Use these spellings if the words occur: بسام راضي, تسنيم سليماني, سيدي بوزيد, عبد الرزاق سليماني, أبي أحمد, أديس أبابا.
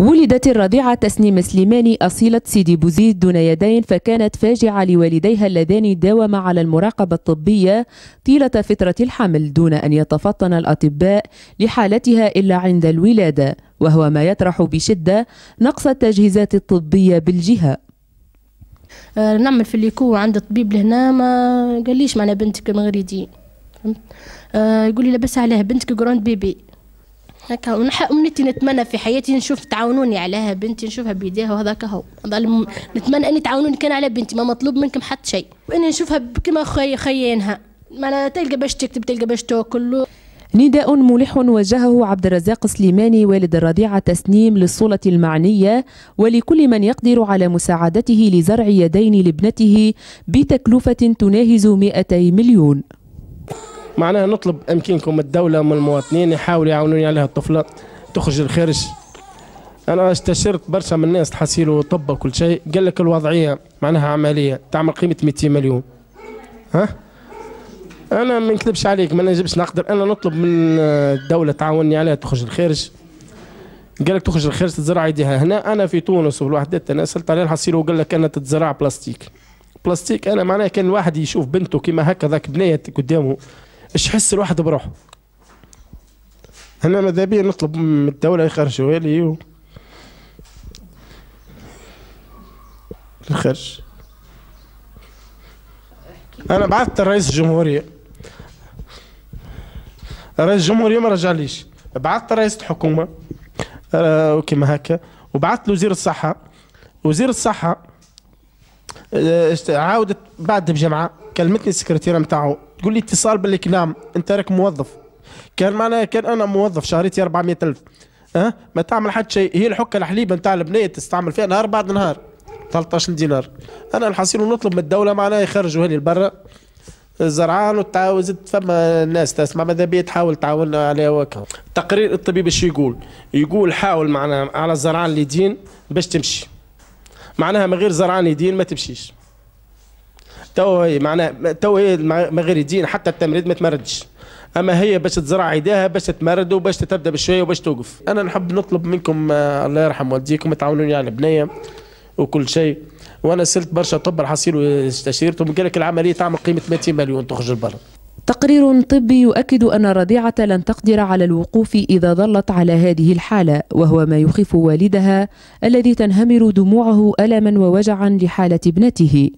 ولدت الرضيعة تسنيم سليماني أصيلة سيدي بوزيد دون يدين، فكانت فاجعة لوالديها اللذان داوما على المراقبة الطبية طيلة فترة الحمل دون أن يتفطن الأطباء لحالتها إلا عند الولادة، وهو ما يطرح بشدة نقص التجهيزات الطبية بالجهة. نعمل في الليكو عند الطبيب لهنا ما قاليش معنا بنتك مغربي، يقول لي لاباس عليها بنتك جراند بيبي هكا، ونحق امنيتي نتمنى في حياتي نشوف تعاونوني عليها بنتي، نشوفها بيديها وهذاك هو نتمنى اني تعاونوني كان على بنتي، ما مطلوب منكم حتى شيء، واني نشوفها كما خيانها معنا تلقى باش تكتب تلقى باش تاكل. نداء ملح وجهه عبد الرزاق سليماني والد الرضيعة تسنيم للسلطة المعنية ولكل من يقدر على مساعدته لزرع يدين لابنته بتكلفة تناهز 200 مليون. معناها نطلب أمكنكم الدولة من المواطنين يحاولوا يعاونوني عليها الطفلة تخرج الخارج. أنا استشرت برشا من الناس تحصيلوا طب وكل شيء، قال لك الوضعية معناها عملية تعمل قيمة 200 مليون. ها؟ أنا ما نكذبش عليك ما نجمش نقدر، أنا نطلب من الدولة تعاوني عليها تخرج الخارج. قال لك تخرج الخارج تتزرع يديها هنا، أنا في تونس والوحدات أنا سألت عليها الحصيلة وقال لك أنا تتزرع بلاستيك. بلاستيك أنا معناها كان الواحد يشوف بنته كيما هكا ذاك بنية قدامه، إيش يحس الواحد بروحه؟ أنا ماذا بيا نطلب من الدولة يخرجوها لي الخرج. أنا بعثت الرئيس الجمهورية، الرئيس الجمهورية ما رجعليش، بعثت رئيس الحكومة وكيما هكا، وبعثت لوزير الصحة، وزير الصحة عاودت بعد بجمعة كلمتني السكرتيرة نتاعو تقول لي اتصال بالكلام أنت راك موظف، كان معناها كان أنا موظف شهريتي 400 ألف، أه ما تعمل حتى شيء، هي الحكة الحليبة نتاع البنية تستعمل فيها نهار بعد نهار 13 دينار، أنا الحصيل ونطلب من الدولة معناها يخرجوا هني لبرا الزرعان وتعاوزت فما ناس تسمع ماذا بيا تحاول تعاوننا عليها وكا. تقرير الطبيب اش يقول؟ يقول حاول معناها على الزرعان اللي يدين باش تمشي. معناها من غير زرعان يدين ما تمشيش. تو هي معناها تو هي من غير يدين حتى التمريض ما تمردش. أما هي باش تزرع يديها باش تتمرد وباش تبدا بشوية وباش توقف. أنا نحب نطلب منكم الله يرحم والديكم تعاونوني على البنية. وكل شيء، وانا سلت برشا طب الحصيل واستشيرتهم قال لك العمليه تعمل قيمه 200 مليون تخرج البلد. تقرير طبي يؤكد ان الرضيعه لن تقدر على الوقوف اذا ظلت على هذه الحاله، وهو ما يخيف والدها الذي تنهمر دموعه الما ووجعا لحاله ابنته.